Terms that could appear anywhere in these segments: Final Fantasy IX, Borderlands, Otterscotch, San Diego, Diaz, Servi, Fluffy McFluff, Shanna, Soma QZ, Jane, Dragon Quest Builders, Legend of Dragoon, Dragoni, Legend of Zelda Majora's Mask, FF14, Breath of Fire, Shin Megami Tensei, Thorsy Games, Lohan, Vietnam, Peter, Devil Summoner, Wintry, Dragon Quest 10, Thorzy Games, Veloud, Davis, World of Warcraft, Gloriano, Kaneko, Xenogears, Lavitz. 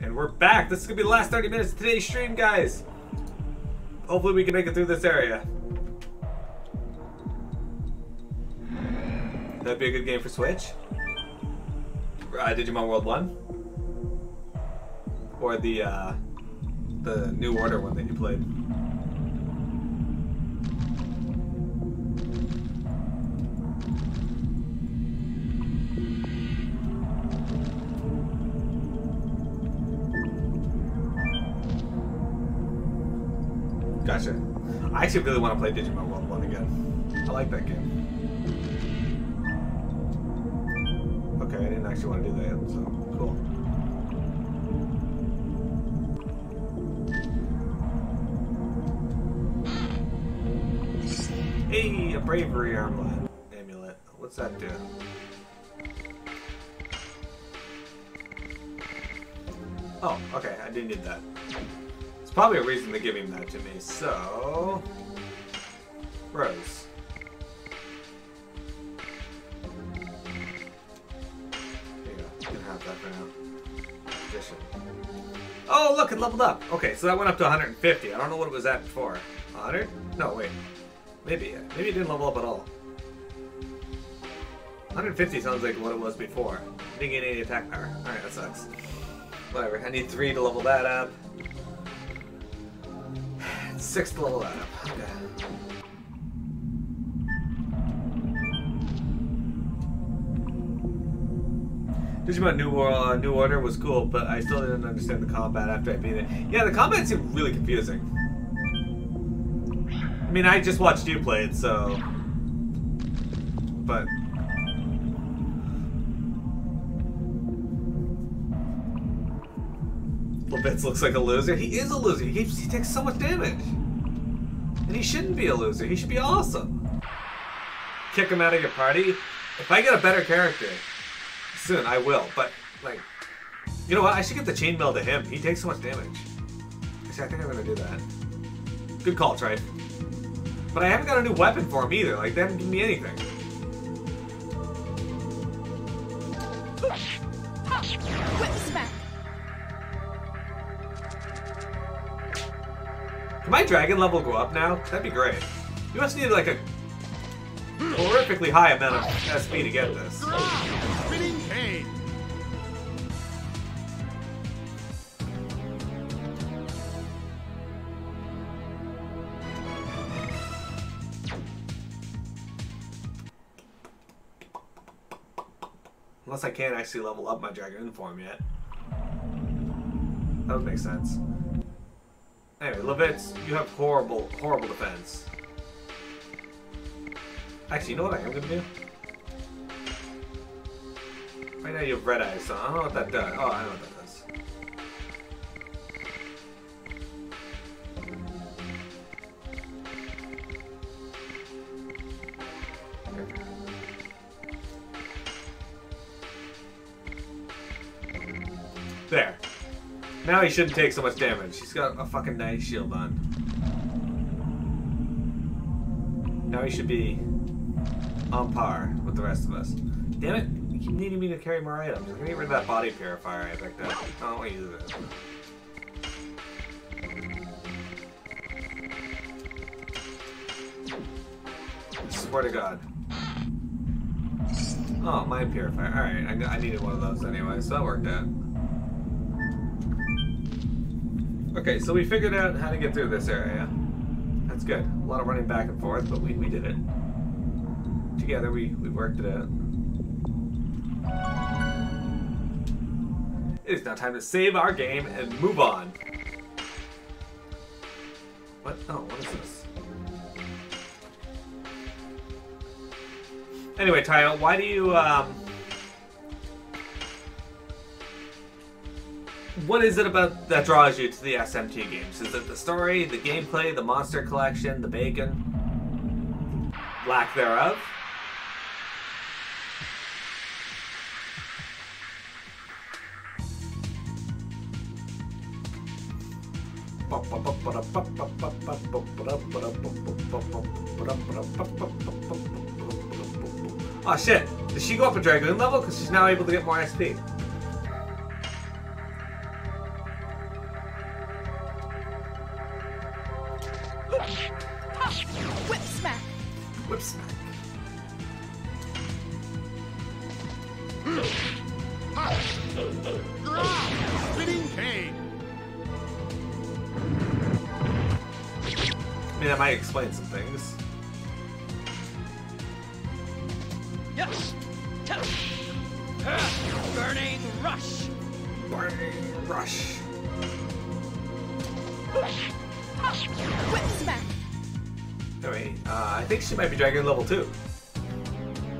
And we're back. This is gonna be the last 30 minutes of today's stream, guys. Hopefully we can make it through this area. That'd be a good game for Switch. Digimon World 1. Or the New Order one that you played. Gotcha. I actually really want to play Digimon World 1 again. I like that game. Okay, I didn't actually want to do that, so cool. Hey, a bravery armlet. Amulet. What's that do? Oh, okay, I didn't need that. Probably a reason to give him that to me, so... Rose. There you go. You can have that for now. Edition. Oh, look, it leveled up. Okay, so that went up to 150. I don't know what it was at before. 100? No, wait. Maybe it didn't level up at all. 150 sounds like what it was before. Didn't get any attack power. Alright, that sucks. Whatever, I need 3 to level that up. 6th level that up. Okay. Digimon New Order was cool, but I still didn't understand the combat after I beat it. Yeah, the combat seemed really confusing. I mean, I just watched you play it, so... But... Lavitz looks like a loser. He is a loser. He takes so much damage. And he shouldn't be a loser. He should be awesome. Kick him out of your party. If I get a better character soon, I will. But, like, you know what? I should get the chainmail to him. He takes so much damage. Actually, I think I'm going to do that. Good call, Trife. But I haven't got a new weapon for him either. Like, they haven't given me anything. Whip smack. Can my dragon level go up now? That'd be great. You must need like a horrifically high amount of SP to get this. Unless I can't actually level up my dragon form yet. That would make sense. Anyway, Lavitz, you have horrible, horrible defense. Actually, you know what I am gonna do? Right now you have red eyes, so I don't know what that does. Oh, I know what that does. There. Now he shouldn't take so much damage. He's got a fucking nice shield on. Now he should be on par with the rest of us. Damn it, you keep needing me to carry more items. I'm gonna get rid of that body purifier I picked up. I don't want to use it. I swear to God. Oh, mind purifier. Alright, I needed one of those anyway, so that worked out. Okay, so we figured out how to get through this area. That's good. A lot of running back and forth, but we did it. Together, we worked it out. It is now time to save our game and move on. What? Oh, what is this? Anyway, Tyo, why do you, what is it about that draws you to the SMT games? Is it the story, the gameplay, the monster collection, the bacon? Lack thereof? Oh shit! Does she go up a Dragoon level? Because she's now able to get more SP. Whip smack. Whip smack. Spinning cane. I mean, that might explain some things. Yes. Burning rush. Burning rush. Whip smack. Anyway, I think she might be Dragon level 2,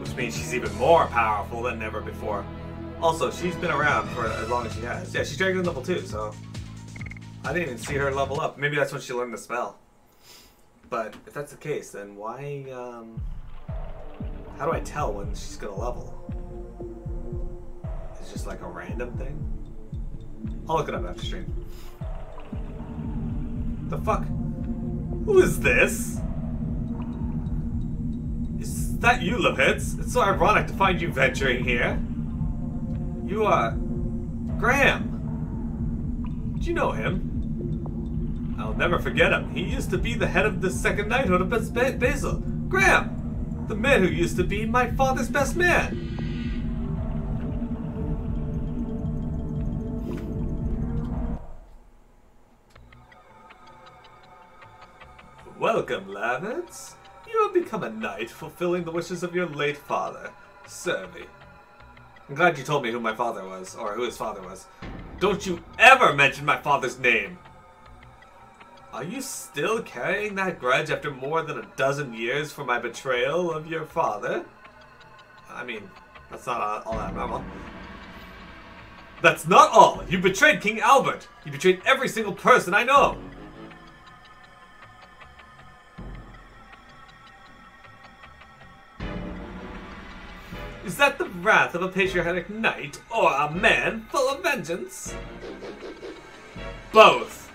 which means she's even more powerful than ever before. Also, she's been around for as long as she has. Yeah, she's Dragon level 2, so I didn't even see her level up. Maybe that's when she learned the spell. But if that's the case, then why, how do I tell when she's gonna level? It's just like a random thing? I'll look it up after stream. The fuck? Who is this? Is that you, Lavitz? It's so ironic to find you venturing here. You are... Graham! Did you know him? I'll never forget him. He used to be the head of the second knighthood of Basil. Graham! The man who used to be my father's best man! Welcome, Lavitz. You have become a knight, fulfilling the wishes of your late father. Serve me. I'm glad you told me who my father was, or who his father was. Don't you ever mention my father's name! Are you still carrying that grudge after more than a dozen years for my betrayal of your father? I mean, that's not all that normal. That's not all! You betrayed King Albert! You betrayed every single person I know! Is that the wrath of a patriotic knight, or a man full of vengeance? Both.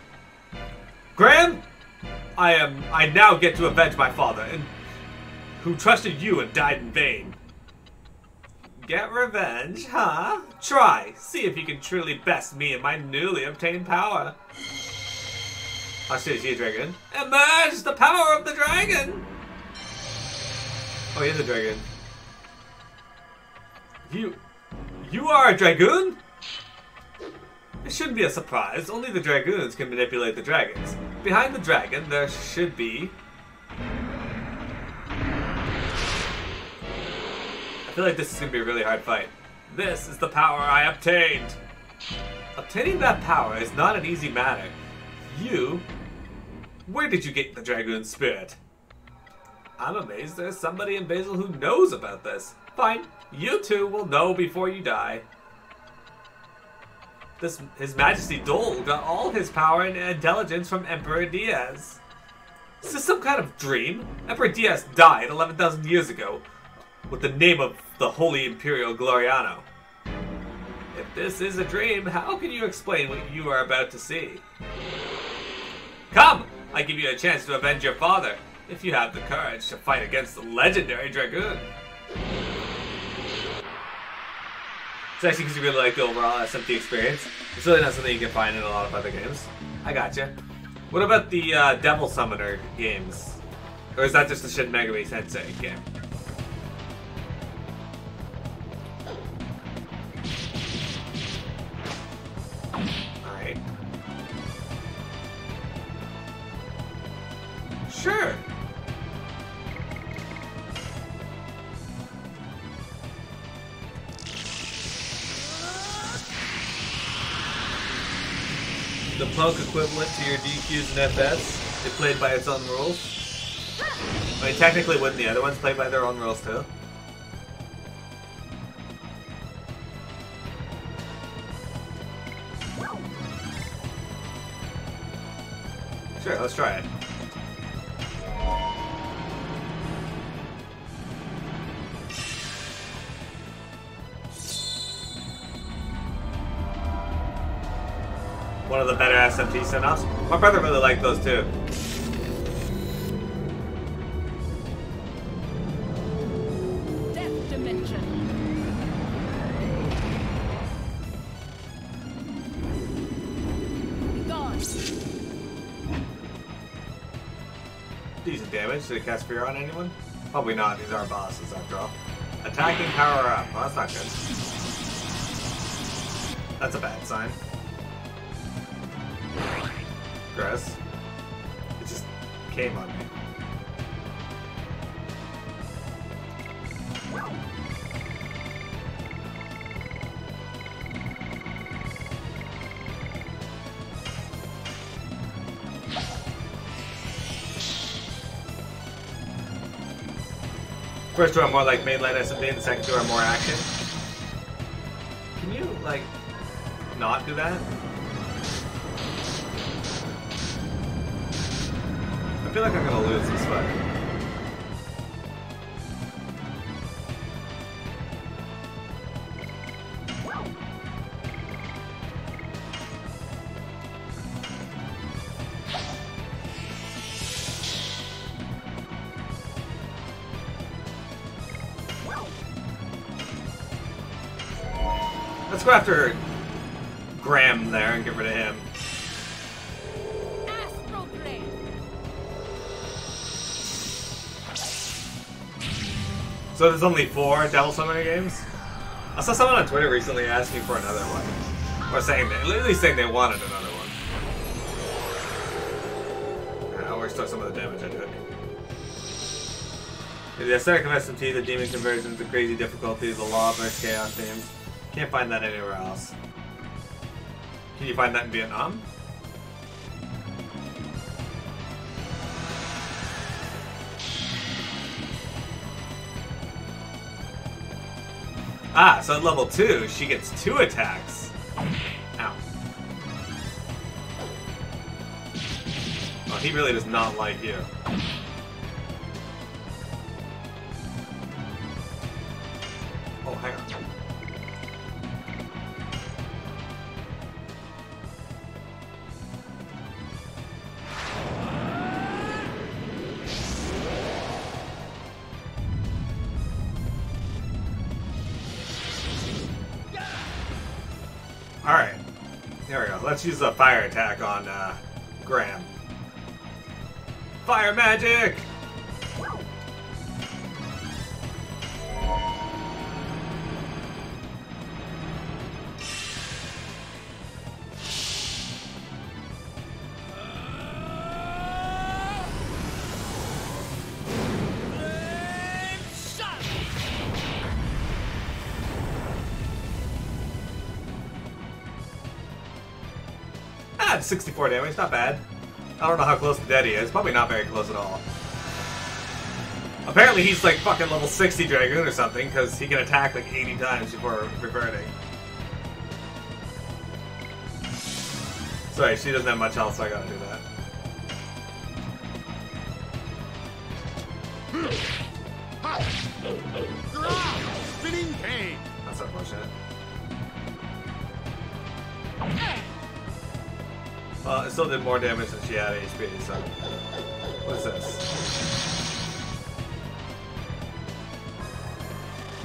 Graham, I now get to avenge my father, and who trusted you and died in vain. Get revenge, huh? Try, see if you can truly best me in my newly obtained power. I'll see you, dragon. Emerge the power of the dragon! Oh, he is a dragon. You are a dragoon? It shouldn't be a surprise. Only the dragoons can manipulate the dragons. Behind the dragon, there should be... I feel like this is going to be a really hard fight. This is the power I obtained. Obtaining that power is not an easy matter. You... Where did you get the dragoon spirit? I'm amazed there's somebody in Basil who knows about this. Fine. You two will know before you die. His Majesty Dole got all his power and intelligence from Emperor Diaz. Is this some kind of dream? Emperor Diaz died 11,000 years ago with the name of the Holy Imperial Gloriano. If this is a dream, how can you explain what you are about to see? Come! I give you a chance to avenge your father, if you have the courage to fight against the legendary Dragoon. It's actually because you really like the overall SMT experience. It's really not something you can find in a lot of other games. I gotcha. What about the Devil Summoner games? Or is that just the Shin Megami Tensei game? Alright. Sure! The punk equivalent to your DQs and FS, is played by its own rules. I mean, technically, wouldn't the other ones play by their own rules too? Sure, let's try it. One of the better SMT send-offs. My brother really liked those too. Death dimension. Gone. Decent damage. Should I cast fear on anyone? Probably not. These are bosses after all. Attack and power up. Well, that's not good. That's a bad sign. Gross. It just came on me. First two are more like mainline SMD, and the second two are more action. Can you, like, not do that? I feel like I'm gonna lose this fight. Let's go after Graham there and get rid of him. So there's only 4 Devil Summoner games? I saw someone on Twitter recently asking for another one. Or saying that, at least saying they wanted another one. I always took some of the damage I took. The aesthetic of SMT, the demon conversions, the crazy difficulties, the lawless chaos themes. Can't find that anywhere else. Can you find that in Vietnam? Ah, so at level 2, she gets 2 attacks. Ow. Oh, he really does not like you. Oh, hang on. Alright, there we go. Let's use a fire attack on Graham. Fire magic! Ah, 64 damage, not bad. I don't know how close to dead he is. Probably not very close at all. Apparently he's like fucking level 60 Dragoon or something, because he can attack like 80 times before reverting. Sorry, she doesn't have much health, so I gotta do that. That's unfortunate. Well, it still did more damage than she had HP, so... What's this?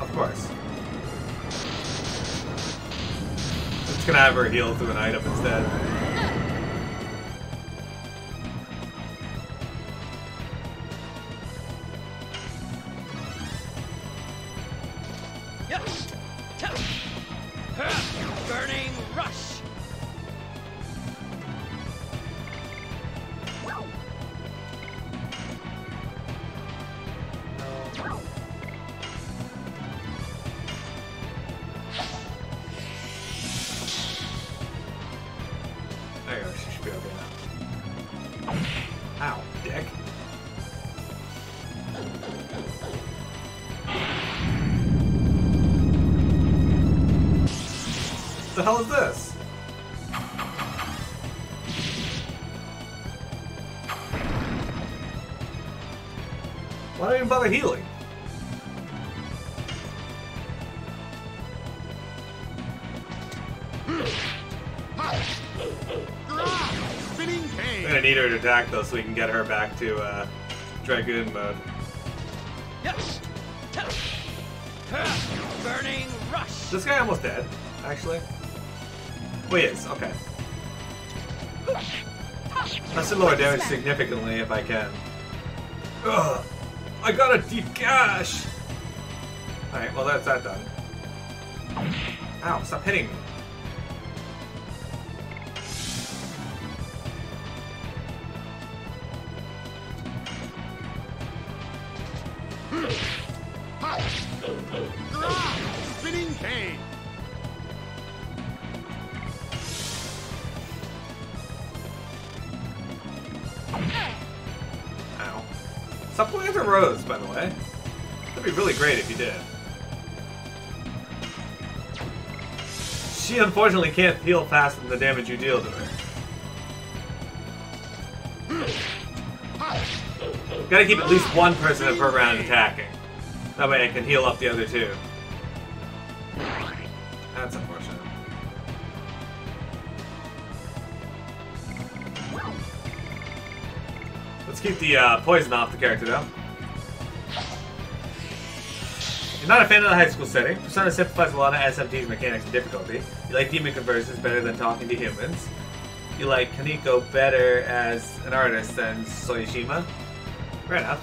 Of course. I'm just gonna have her heal through an item instead. Burning Rush! Ow, dick. What the hell is this? Why do I even bother healing? I'm gonna need her to attack though, so we can get her back to Dragoon mode. Burning rush. This guy almost dead, actually. Well, he is. Okay. I should lower damage significantly if I can. Ugh, I got a deep gash! Alright, well that's that done. Ow, stop hitting me. Spinning cane! Ow. Stop playing the roads, by the way. That'd be really great if you did. She unfortunately can't heal faster than the damage you deal to her. Gotta keep at least one person in per round attacking. That way I can heal up the other two. That's unfortunate. Let's keep the poison off the character, though. You're not a fan of the high school setting. Persona simplifies a lot of SMT's mechanics and difficulty. You like demon conversions better than talking to humans. You like Kaneko better as an artist than Soyashima. Fair enough.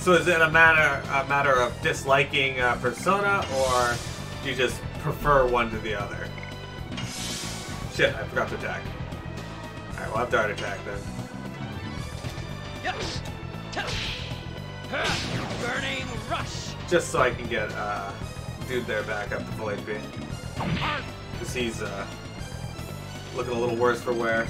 So is it a matter of disliking Persona, or do you just prefer one to the other? Shit, I forgot to attack. Alright, well I have to art attack then. Burning rush. Just so I can get dude there back up to full HP. Because he's looking a little worse for wear.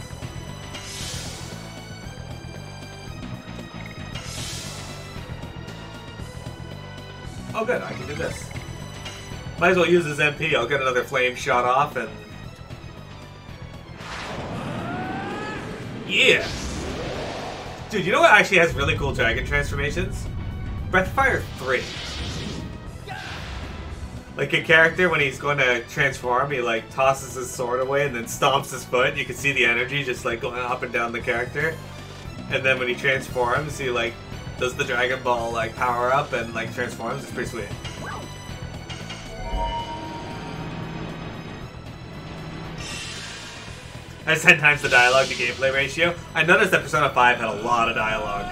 Oh good, I can do this. Might as well use his MP, I'll get another flame shot off and... Yeah! Dude, you know what actually has really cool dragon transformations? Breath of Fire 3. Like a character, when he's going to transform, he like tosses his sword away and then stomps his foot. You can see the energy just like going up and down the character. And then when he transforms, he like... does the Dragon Ball like power up and like transforms? It's pretty sweet. That's 10 times the dialogue to gameplay ratio. I noticed that Persona 5 had a lot of dialogue.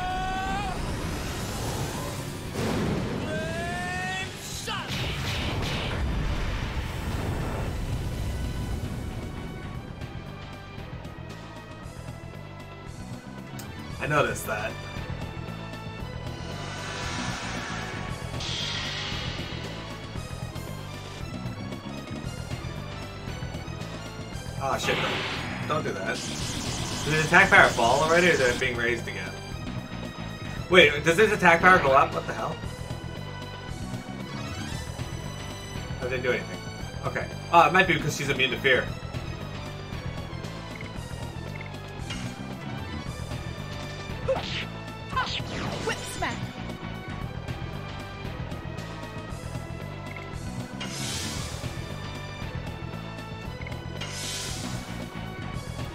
I noticed that. Ah, oh, shit, don't do that. Did his attack power fall already, or is it being raised again? Wait, does his attack power go up? What the hell? That didn't do anything. Okay. Oh, it might be because she's immune to fear. Whip smack.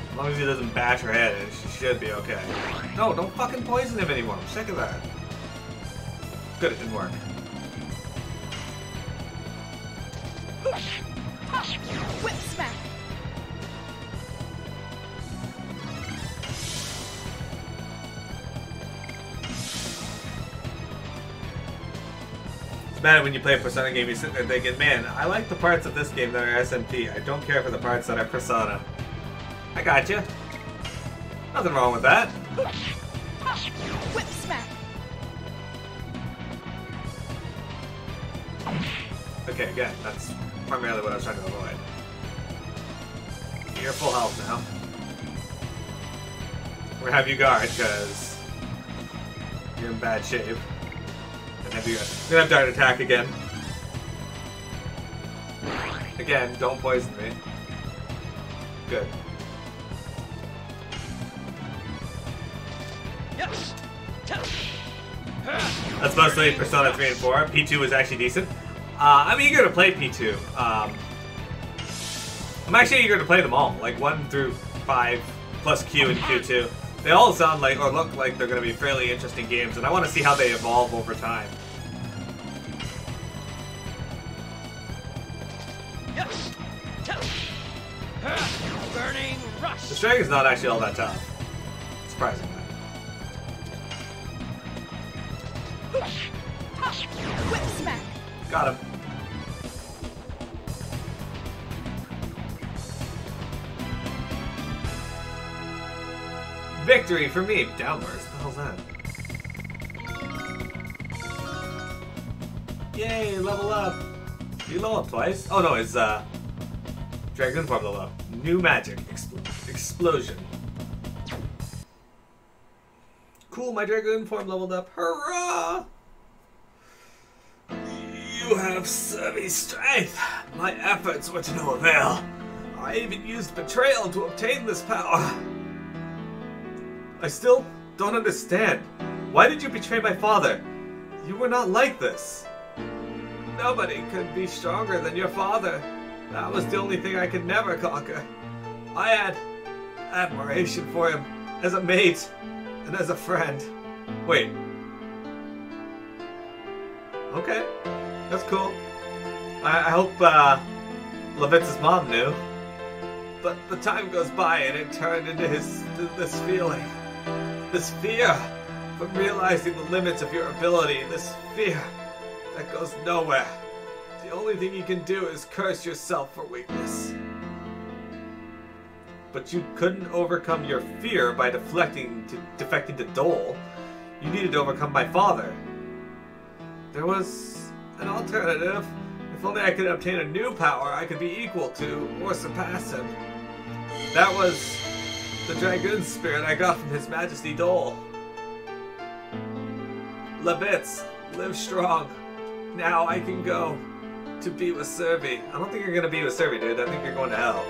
As long as he doesn't bash her head, she should be okay. No, don't fucking poison him anymore. I'm sick of that. Good, it didn't work. Whip smack. It's bad when you play a Persona game, you sit there thinking, man, I like the parts of this game that are SMT. I don't care for the parts that are Persona. I gotcha. Nothing wrong with that. Whip smack. Okay, again, that's primarily what I was trying to avoid. You're full health now. We're gonna have you guard, because you're in bad shape. And have you guard. We're gonna have dart attack again. Again, don't poison me. Good. That's mostly Persona 3 and 4. P2 was actually decent. I'm eager to play P2. I'm actually eager to play them all. Like 1 through 5 plus Q and Q2. They all sound like or look like they're going to be fairly interesting games, and I want to see how they evolve over time. burning rush. The dragon's not actually all that tough. Surprisingly. Whip smack. Got him. Victory for me. Downwards. What the hell's that? Yay! Level up. Did you level up twice? Oh no, it's Dragon Form level up. New magic explosion. Cool, my Dragoon form leveled up. Hurrah! You have survey strength. My efforts were to no avail. I even used betrayal to obtain this power. I still don't understand. Why did you betray my father? You were not like this. Nobody could be stronger than your father. That was the only thing I could never conquer. I had admiration for him as a mate. And as a friend. Wait. Okay. That's cool. I hope Lavitz's mom knew. But the time goes by and it turned into this feeling. This fear from realizing the limits of your ability. This fear that goes nowhere. The only thing you can do is curse yourself for weakness. But you couldn't overcome your fear by defecting to Dole. You needed to overcome my father. There was an alternative. If only I could obtain a new power I could be equal to or surpass him. That was the Dragoon Spirit I got from His Majesty Dole. Lavitz, live strong. Now I can go to be with Servi. I don't think you're going to be with Servi, dude. I think you're going to hell.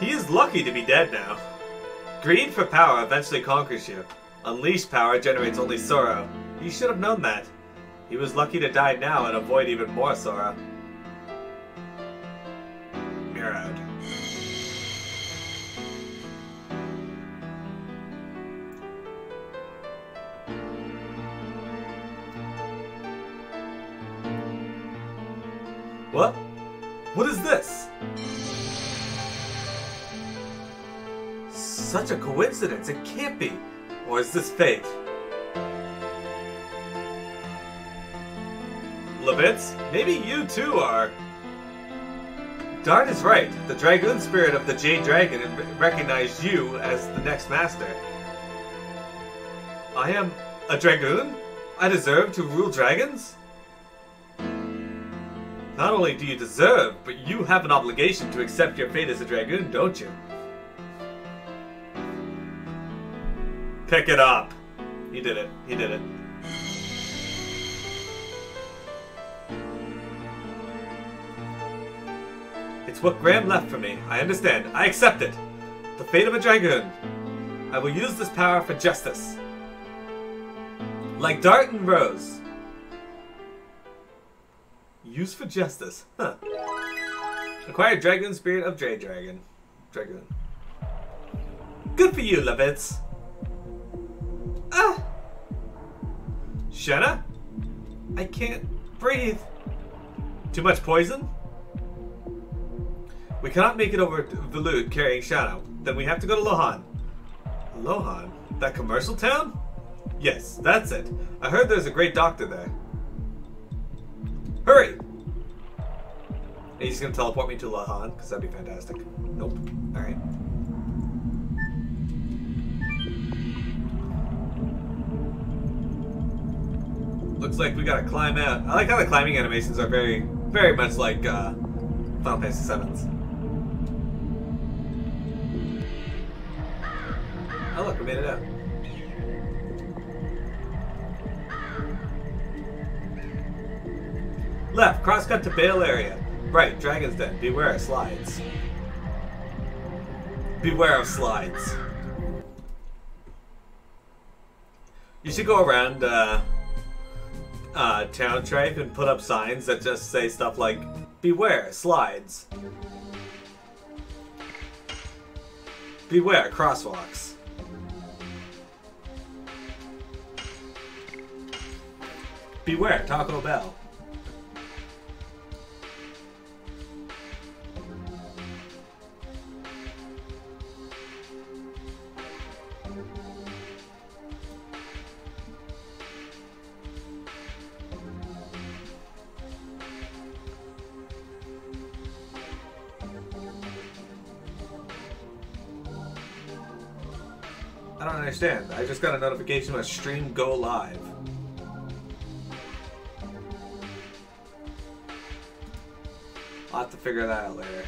He is lucky to be dead now. Greed for power eventually conquers you. Unleashed power generates only sorrow. You should have known that. He was lucky to die now and avoid even more sorrow. Mirrored. What? What is this? Such a coincidence, it can't be. Or is this fate? Lavitz, maybe you too are. Dart is right. The Dragoon Spirit of the Jade Dragon recognized you as the next master. I am a Dragoon? I deserve to rule dragons? Not only do you deserve, but you have an obligation to accept your fate as a Dragoon, don't you? Pick it up. He did it. He did it. It's what Graham left for me. I understand. I accept it. The fate of a dragoon. I will use this power for justice. Like Dart and Rose. Use for justice. Huh. Acquire Dragoon Spirit of Jade Dragon. Dragoon. Good for you, Lavitz. Ah! Shenna? I can't breathe. Too much poison? We cannot make it over to Veloud carrying Shadow. Then we have to go to Lohan. Lohan? That commercial town? Yes, that's it. I heard there's a great doctor there. Hurry! And he's gonna teleport me to Lohan, because that'd be fantastic. Nope. Alright. Looks like we gotta climb out. I like how the climbing animations are very, very much like Final Fantasy VII's. Oh look, we made it out. Left, crosscut to Bale area. Right, Dragon's Den. Beware of slides. Beware of slides. You should go around town tripe and put up signs that just say stuff like, beware slides. Beware crosswalks. Beware, Taco Bell. I don't understand. I just got a notification of a stream go live. I'll have to figure that out later.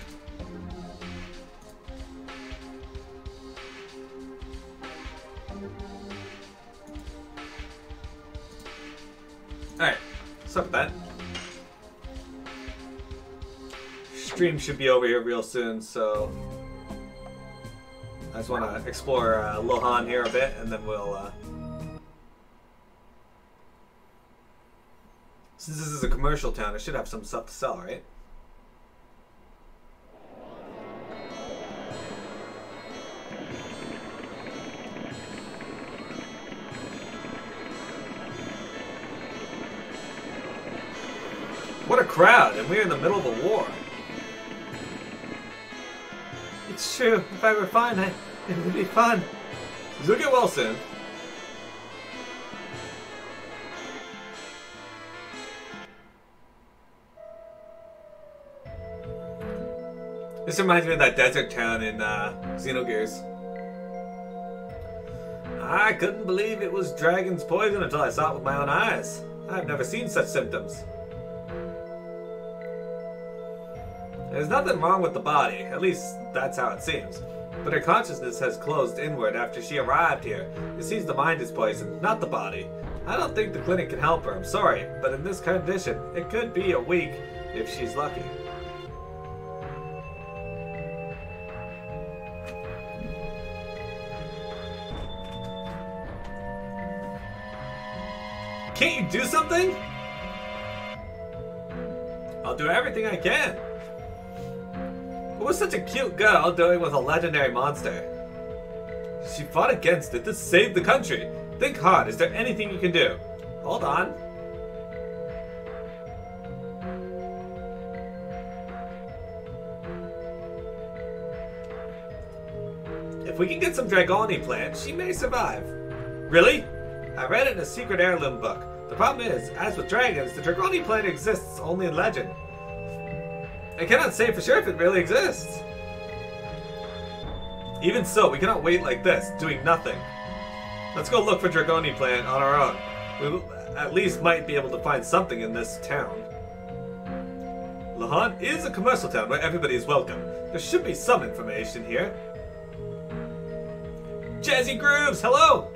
Alright, what's up, Ben? Stream should be over here real soon, so... I just want to explore Lohan here a bit, and then we'll... Since this is a commercial town, I should have some stuff to sell, right? What a crowd, and we're in the middle of a war. It's true. If I were fine, it would be fun. You'll get well soon. This reminds me of that desert town in Xenogears. I couldn't believe it was dragon's poison until I saw it with my own eyes. I've never seen such symptoms. There's nothing wrong with the body, at least that's how it seems. But her consciousness has closed inward after she arrived here. It seems the mind is poisoned, not the body. I don't think the clinic can help her, I'm sorry. But in this condition, it could be a week if she's lucky. Can't you do something? I'll do everything I can. It was such a cute girl dealing with a legendary monster. She fought against it to save the country. Think hard, is there anything you can do? Hold on. If we can get some Dragoni plants, she may survive. Really? I read it in a secret heirloom book. The problem is, as with dragons, the Dragoni plant exists only in legend. I cannot say for sure if it really exists. Even so, we cannot wait like this, doing nothing. Let's go look for Dragoni plant on our own. We at least might be able to find something in this town. Lahan is a commercial town where everybody is welcome. There should be some information here. Jazzy Grooves, hello!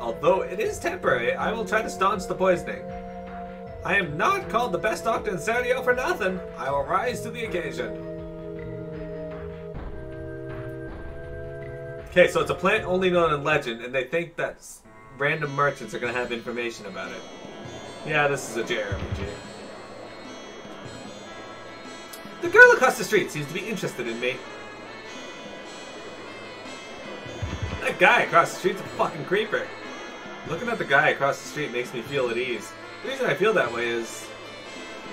Although it is temporary, I will try to staunch the poisoning. I am not called the best doctor in San Diego for nothing. I will rise to the occasion. Okay, so it's a plant only known in legend, and they think that random merchants are going to have information about it. Yeah, this is a JRPG. The girl across the street seems to be interested in me. That guy across the street's a fucking creeper. Looking at the guy across the street makes me feel at ease. The reason I feel that way is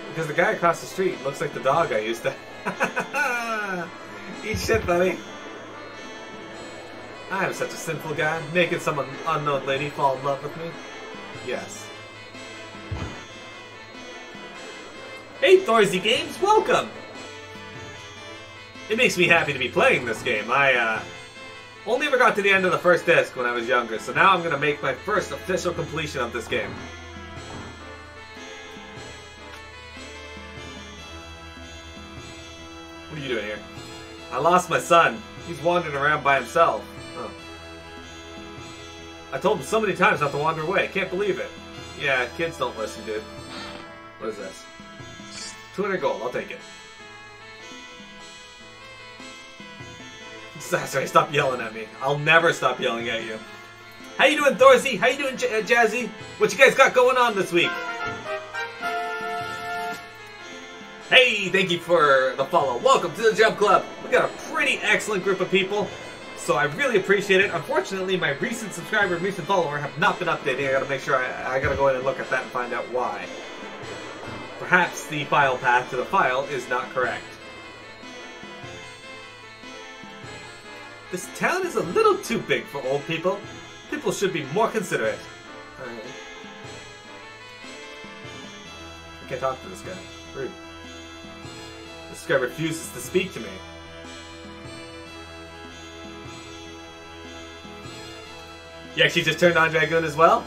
because the guy across the street looks like the dog I used to. Eat shit, buddy. I am such a sinful guy, making some unknown lady fall in love with me. Yes. Hey, Thorsy Games, welcome! It makes me happy to be playing this game. I only ever got to the end of the first disc when I was younger, so now I'm going to make my first official completion of this game. What are you doing here? I lost my son. He's wandering around by himself. Oh. I told him so many times not to wander away. Can't believe it. Yeah, kids don't listen, dude. What is this? 200 gold. I'll take it. Sorry, stop yelling at me. I'll never stop yelling at you. How you doing, Thorsy? How you doing, Jazzy? What you guys got going on this week? Hey, thank you for the follow. Welcome to the Jump Club. We got a pretty excellent group of people. so I really appreciate it. Unfortunately, my recent subscriber and recent follower have not been updating. I gotta make sure I gotta go in and look at that and find out why. Perhaps the file path to the file is not correct. This town is a little too big for old people. People should be more considerate. Alright. I can't talk to this guy. Rude. This guy refuses to speak to me. You actually just turned on Dragoon as well?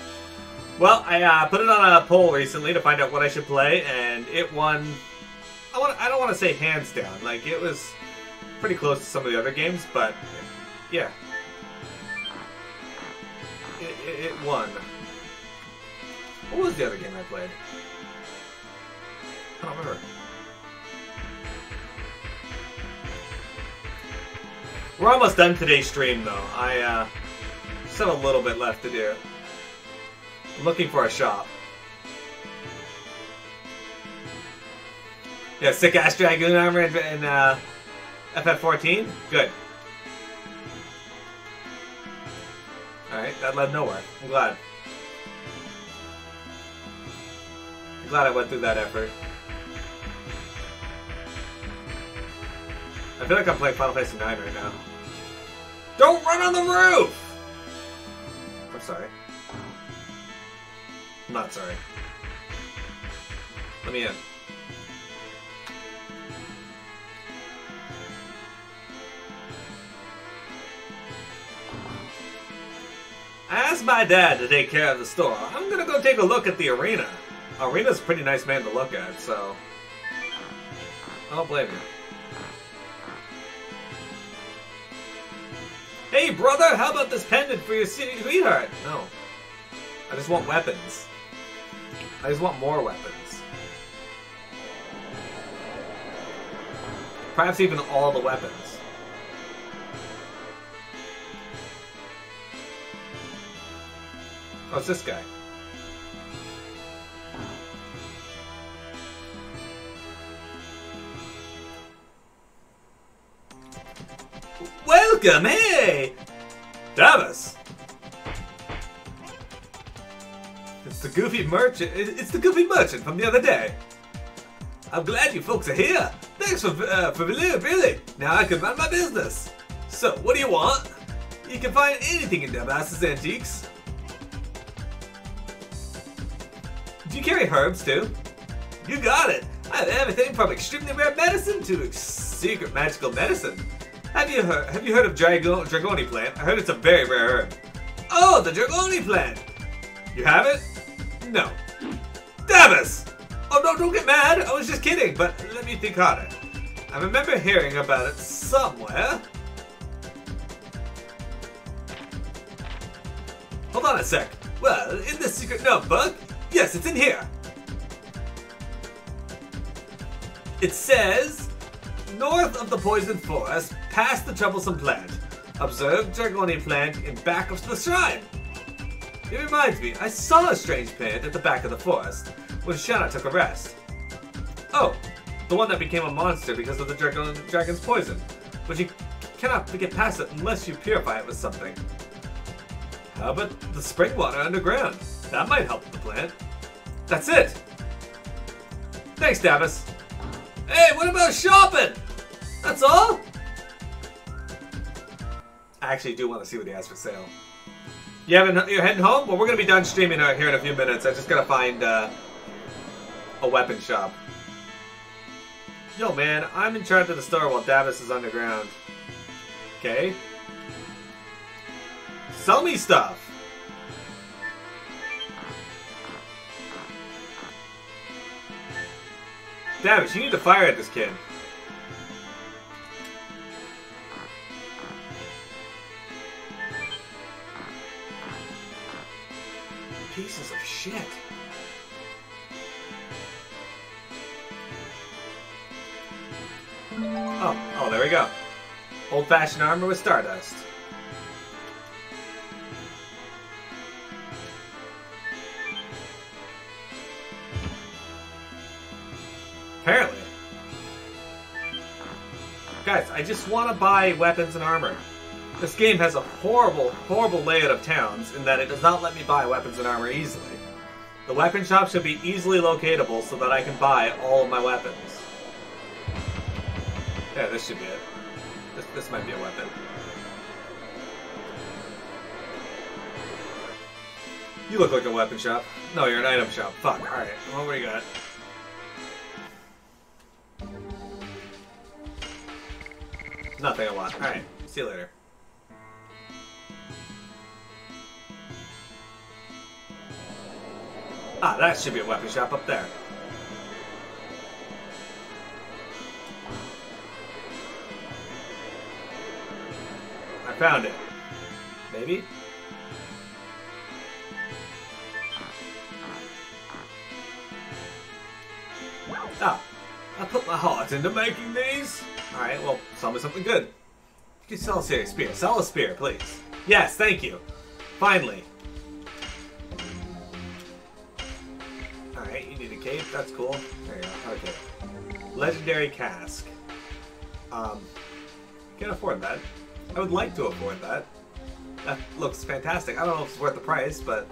Well, I put it on a poll recently to find out what I should play, and it won... I don't want to say hands down. Like, it was pretty close to some of the other games, but... yeah. It won. What was the other game I played? I don't remember. We're almost done today's stream, though. I, just have a little bit left to do. I'm looking for a shop. Yeah, sick-ass Dragoon armor and, FF14? Good. Alright, that led nowhere. I'm glad. I'm glad I went through that effort. I feel like I'm playing Final Fantasy IX right now. Don't run on the roof! I'm sorry. I'm not sorry. Let me in. I asked my dad to take care of the store. I'm gonna go take a look at the arena. Arena's a pretty nice man to look at, so... I don't blame you. Hey, brother, how about this pendant for your sweetheart? No. I just want weapons. I just want more weapons. Perhaps even all the weapons. Oh, it's this guy. Welcome, hey! Davis! It's the goofy merchant. It's the goofy merchant from the other day. I'm glad you folks are here. Thanks for really. Now I can run my business. So, what do you want? You can find anything in Davis's Antiques. Do you carry herbs too? You got it. I have everything from extremely rare medicine to secret magical medicine. Have you heard of Dragoni plant? I heard it's a very rare herb. Oh, the Dragoni plant! You have it? No. Davis! Oh no, don't get mad! I was just kidding, but let me think harder. I remember hearing about it somewhere. Hold on a sec. Well, in this secret notebook? Yes, it's in here. It says... north of the poison forest, past the troublesome plant. Observe Dragoni plant in back of the shrine. It reminds me, I saw a strange plant at the back of the forest when Shanna took a rest. Oh, the one that became a monster because of the dragon's poison. But you cannot get past it unless you purify it with something. How about the spring water underground? That might help the plant. That's it. Thanks, Davis. Hey, what about shopping? That's all? I actually do want to see what he has for sale. You're heading home? Well, we're going to be done streaming out here in a few minutes. I just got to find a weapon shop. Yo, man, I'm in charge of the store while Davis is underground. Okay. Sell me stuff. Davis, you need to fire at this kid. Pieces of shit. Oh, there we go. Old-fashioned armor with stardust. Apparently. Guys, I just want to buy weapons and armor. This game has a horrible, horrible layout of towns in that it does not let me buy weapons and armor easily. The weapon shop should be easily locatable so that I can buy all of my weapons. Yeah, this should be it. This might be a weapon. You look like a weapon shop. No, you're an item shop. Fuck, alright. What do we got? Nothing I want. Alright, see you later. Ah, that should be a weapon shop up there. I found it. Maybe? Ah, I put my heart into making these. Alright, well, sell me something good. You can sell us a spear. Sell a spear, please. Yes, thank you. Finally. Alright, you need a cape. That's cool. There you go. Okay. Legendary cask. Can't afford that. I would like to afford that. That looks fantastic. I don't know if it's worth the price, but...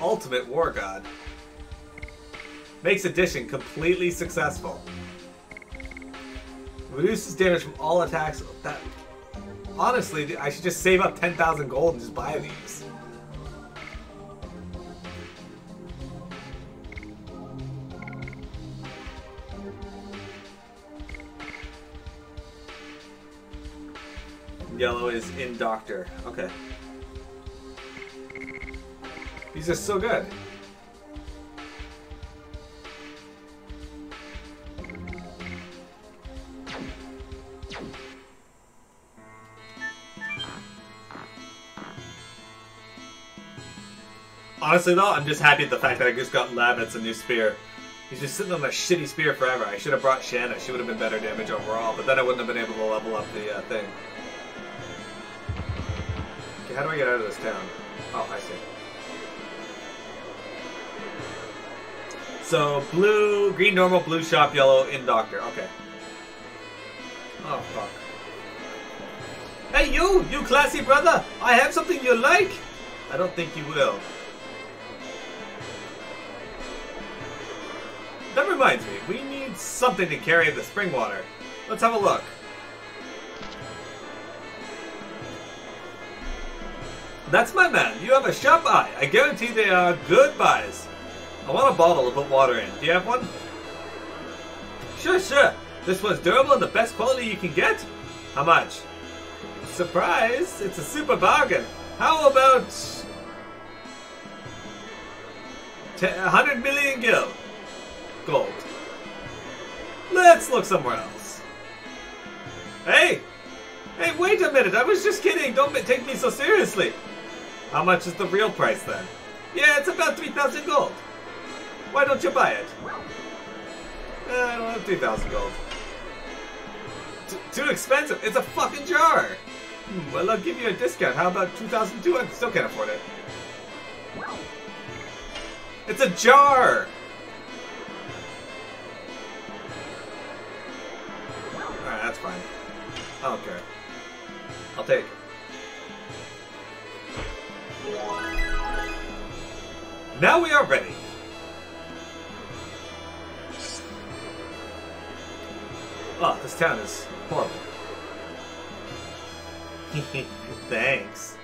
Ultimate War God. Makes addition completely successful. Reduces damage from all attacks. That, honestly, I should just save up 10,000 gold and just buy these. Yellow is in Doctor. Okay. These are so good. Honestly though, I'm just happy at the fact that I just got Lavitz a new spear. He's just sitting on a shitty spear forever. I should have brought Shanna. She would have been better damage overall, but then I wouldn't have been able to level up the thing. Okay, how do I get out of this town? Oh, I see. So, blue, green normal, blue shop, yellow, in Doctor. Okay. Oh, fuck. Hey, you! You classy brother! I have something you like! I don't think you will. That reminds me, we need something to carry the spring water. Let's have a look. That's my man. You have a sharp eye. I guarantee they are good buys. I want a bottle to put water in. Do you have one? Sure, sure. This one's durable and the best quality you can get. How much? Surprise! It's a super bargain. How about... 100 million gil. Gold. Let's look somewhere else. Hey! Hey, wait a minute! I was just kidding! Don't take me so seriously! How much is the real price then? Yeah, it's about 3,000 gold. Why don't you buy it? I don't have 3,000 gold. Too expensive! It's a fucking jar! Well, I'll give you a discount. How about 2,200? Still can't afford it. It's a jar! Alright, that's fine. I don't care. I'll take it. Now we are ready. Oh, this town is horrible. Thanks.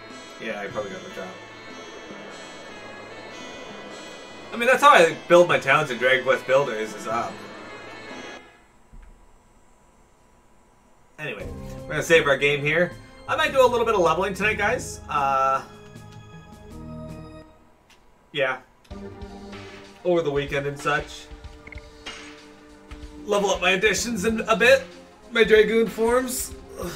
Yeah, I probably got the job. I mean, that's how I build my towns in Dragon Quest Builders is up. Anyway, we're gonna save our game here. I might do a little bit of leveling tonight, guys. Yeah. Over the weekend and such. Level up my additions in a bit. My Dragoon forms. Ugh.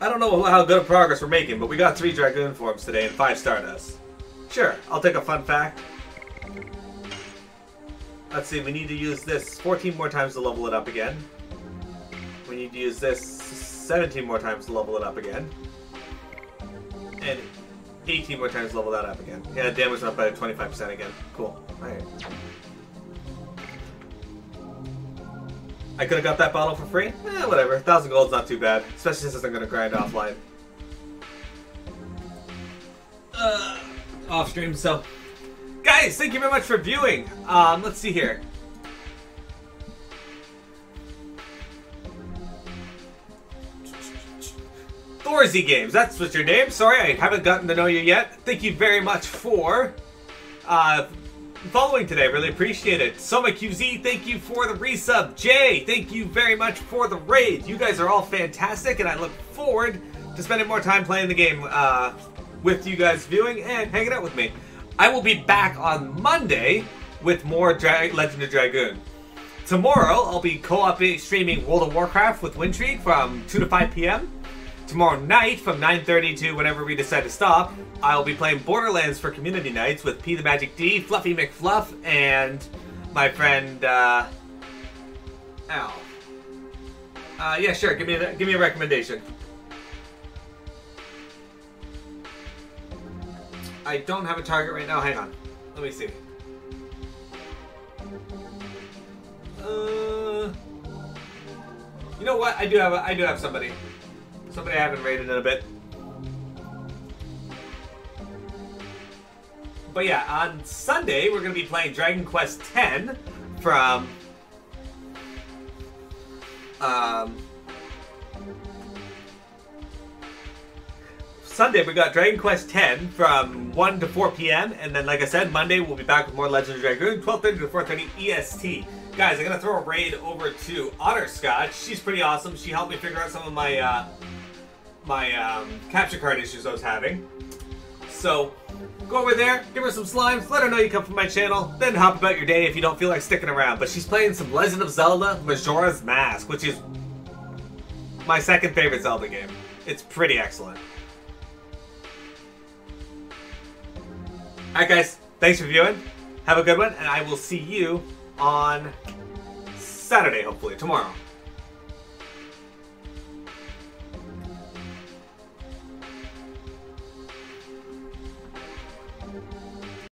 I don't know how good of progress we're making, but we got 3 Dragoon forms today and 5 Stardust. Sure, I'll take a fun fact. Let's see, we need to use this 14 more times to level it up again. We need to use this 17 more times to level it up again. And 18 more times to level that up again. Yeah, damage up by 25% again. Cool. Alright. I could have got that bottle for free. Eh, whatever. 1,000 gold's not too bad, especially since I'm gonna grind offline. Off stream. So, guys, thank you very much for viewing. Let's see here. Thorzy Games, that's what's your name. Sorry, I haven't gotten to know you yet. Thank you very much for following today. Really appreciate it. Soma QZ, thank you for the resub. Jay, thank you very much for the raid. You guys are all fantastic, and I look forward to spending more time playing the game with you guys viewing and hanging out with me. I will be back on Monday with more Legend of Dragoon. Tomorrow, I'll be co-op streaming World of Warcraft with Wintry from 2 to 5 p.m. Tomorrow night, from 9:30 to whenever we decide to stop, I'll be playing Borderlands for community nights with P the Magic D, Fluffy McFluff, and my friend Al. Yeah, sure. Give me a recommendation. I don't have a target right now. Hang on. Let me see. You know what? I do have somebody. Somebody I haven't raided in a bit. But yeah, on Sunday, we're going to be playing Dragon Quest 10 from... Sunday, we got Dragon Quest 10 from 1 to 4 p.m. And then, like I said, Monday, we'll be back with more Legend of Dragoon, 12:30 to 4:30 EST. Guys, I'm going to throw a raid over to Otterscotch. She's pretty awesome. She helped me figure out some of my... my capture card issues I was having. So, go over there, give her some slimes, let her know you come from my channel, then hop about your day if you don't feel like sticking around. But she's playing some Legend of Zelda Majora's Mask, which is my second favorite Zelda game. It's pretty excellent. Alright guys, thanks for viewing, have a good one, and I will see you on Saturday, hopefully, tomorrow.